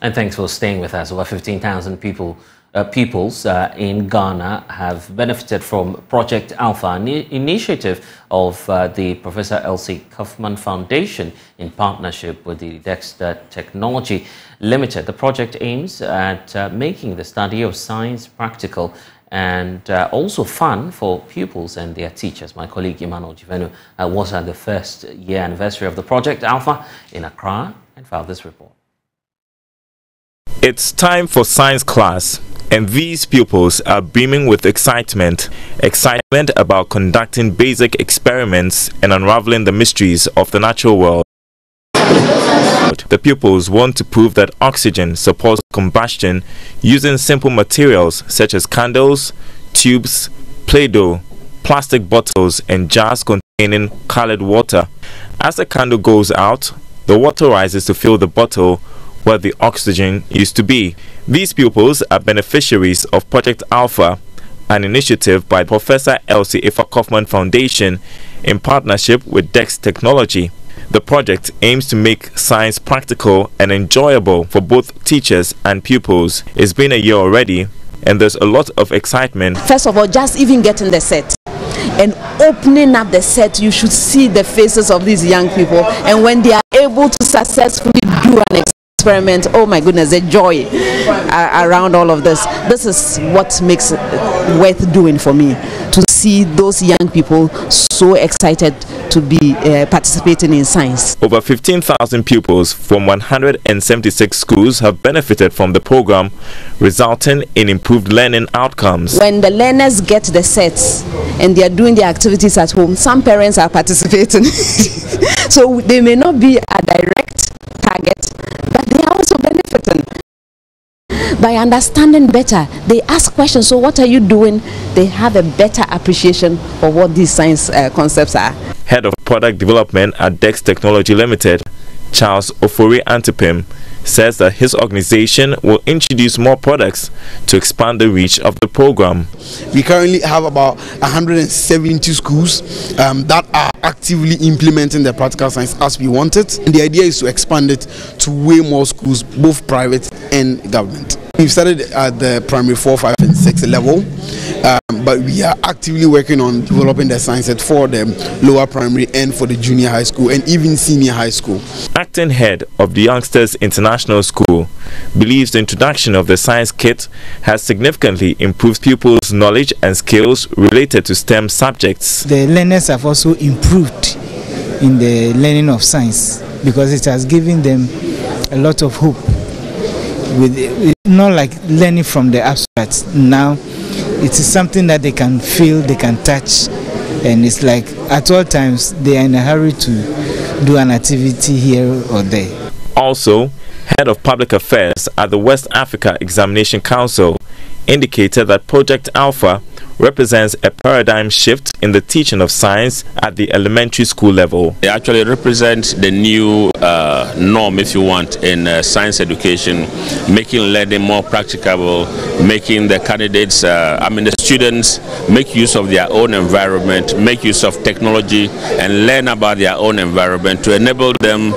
and thanks for staying with us. Over 15,000 peoples in Ghana have benefited from Project Alpha, an initiative of the Professor Elsie Kaufmann Foundation in partnership with the Dext Technology Limited. The project aims at making the study of science practical and also fun for pupils and their teachers. My colleague Imano Jivenu was at the first year anniversary of the Project Alpha in Accra and filed this report. It's time for science class, and these pupils are beaming with excitement about conducting basic experiments and unraveling the mysteries of the natural world. The pupils want to prove that oxygen supports combustion using simple materials such as candles, tubes, Play-Doh, plastic bottles and jars containing colored water. As the candle goes out, the water rises to fill the bottle where the oxygen used to be. These pupils are beneficiaries of Project Alpha, an initiative by Professor Elsie Effah Kaufmann Foundation in partnership with Dext Technology. The project aims to make science practical and enjoyable for both teachers and pupils. It's been a year already, and there's a lot of excitement. First of all, just even getting the set and opening up the set, you should see the faces of these young people, and when they are able to successfully do an experiment, oh my goodness, the joy around all of this. This is what makes it worth doing for me, to see those young people so excited to be participating in science. Over 15,000 pupils from 176 schools have benefited from the program, resulting in improved learning outcomes. When the learners get the sets and they are doing their activities at home, some parents are participating. So they may not be a direct target, but they are also benefiting. By understanding better, they ask questions. So what are you doing? They have a better appreciation of what these science concepts are. Head of Product Development at Dext Technology Limited, Charles Ofori Antipim, says that his organization will introduce more products to expand the reach of the program. We currently have about 170 schools that are actively implementing the practical science as we want it. And the idea is to expand it to way more schools, both private and government. We've started at the primary 4, 5 and 6 level, but we are actively working on developing the science set for the lower primary and for the junior high school and even senior high school. Acting head of the Youngsters International School believes the introduction of the science kit has significantly improved pupils' knowledge and skills related to STEM subjects. The learners have also improved in the learning of science because it has given them a lot of hope. With not like learning from the abstract. Now it is something that they can feel, they can touch, and it's like at all times they are in a hurry to do an activity here or there. Also, head of public affairs at the West Africa Examination Council indicated that Project Alpha represents a paradigm shift in the teaching of science at the elementary school level. It actually represents the new norm, if you want, in science education, making learning more practicable, making the candidates, the students make use of their own environment, make use of technology and learn about their own environment to enable them,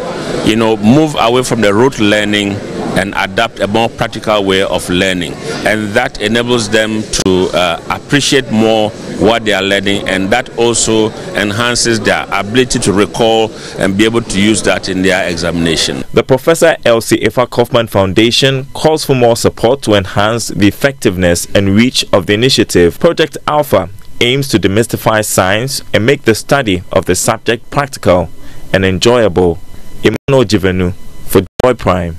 you know, move away from the rote learning and adapt a more practical way of learning, and that enables them to appreciate more what they are learning, and that also enhances their ability to recall and be able to use that in their examination. The Professor Elsie Effah Kaufmann Foundation calls for more support to enhance the effectiveness and reach of the initiative. Project Alpha aims to demystify science and make the study of the subject practical and enjoyable. Imano Jivenu for Joy Prime.